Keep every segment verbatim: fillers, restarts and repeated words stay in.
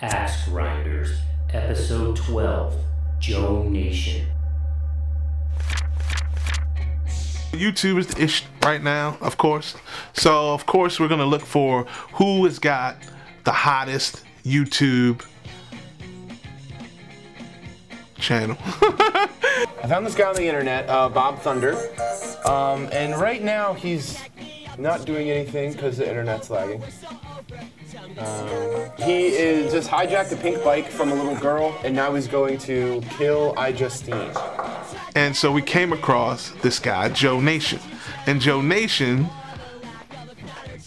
Axe Grinders, Episode twelve, Joe Nation. YouTube is the ish right now, of course. So, of course, we're going to look for who has got the hottest YouTube channel. I found this guy on the internet, uh, Bob Thunder. Um, and right now, he's not doing anything because the internet's lagging. Um, he is just hijacked a pink bike from a little girl, and now he's going to kill iJustine. And so we came across this guy, Joe Nation. And Joe Nation,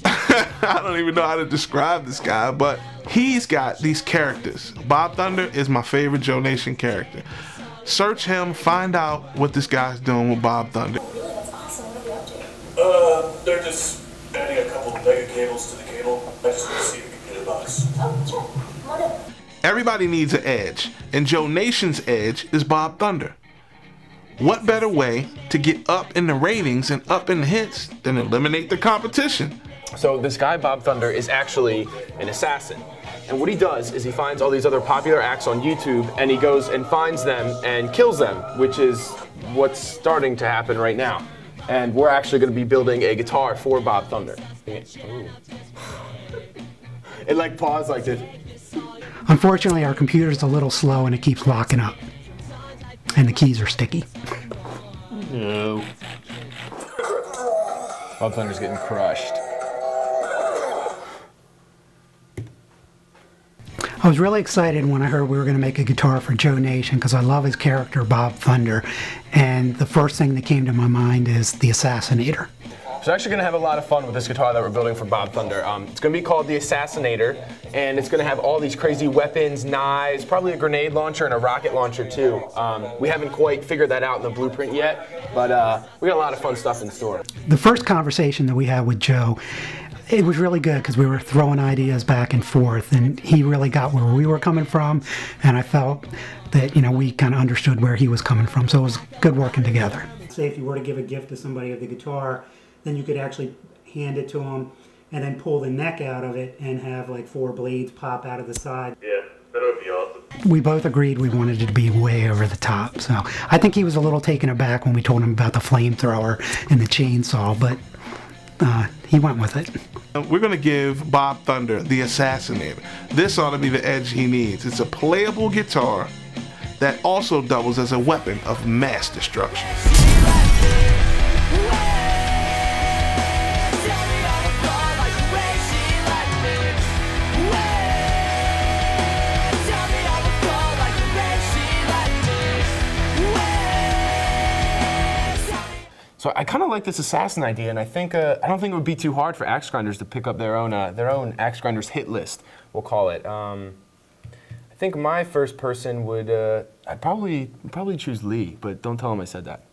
I don't even know how to describe this guy, but he's got these characters. Bob Thunder is my favorite Joe Nation character. Search him, find out what this guy's doing with Bob Thunder. That's awesome. What are you up to? Uh, they're just adding a couple of mega cables to the cable. I just want to see if we can get a box. Oh, sure. Everybody needs an edge, and Joe Nation's edge is Bob Thunder. What better way to get up in the ratings and up in the hits than eliminate the competition? So this guy, Bob Thunder, is actually an assassin. And what he does is he finds all these other popular acts on YouTube, and he goes and finds them and kills them, which is what's starting to happen right now. And we're actually going to be building a guitar for Bob Thunder. It like paused like this. Unfortunately, our computer's a little slow and it keeps locking up. And the keys are sticky. No. Bob Thunder's getting crushed. I was really excited when I heard we were going to make a guitar for Joe Nation because I love his character, Bob Thunder. And the first thing that came to my mind is the Assassinator. So we're actually going to have a lot of fun with this guitar that we're building for Bob Thunder. Um, it's going to be called the Assassinator, and it's going to have all these crazy weapons, knives, probably a grenade launcher and a rocket launcher too. Um, we haven't quite figured that out in the blueprint yet, but uh, we got a lot of fun stuff in store. The first conversation that we had with Joe, it was really good because we were throwing ideas back and forth, and he really got where we were coming from, and I felt that, you know, we kind of understood where he was coming from, so it was good working together. Say if you were to give a gift to somebody of the guitar, then you could actually hand it to them and then pull the neck out of it and have like four blades pop out of the side. Yeah, that would be awesome. We both agreed we wanted it to be way over the top, so I think he was a little taken aback when we told him about the flamethrower and the chainsaw, but uh, he went with it. We're going to give Bob Thunder the Assassinator. This ought to be the edge he needs. It's a playable guitar that also doubles as a weapon of mass destruction. So I kind of like this assassin idea, and I think uh, I don't think it would be too hard for Axe Grinders to pick up their own uh, their own Axe Grinders hit list, we'll call it. Um, I think my first person would uh, I'd probably probably choose Lee, but don't tell him I said that.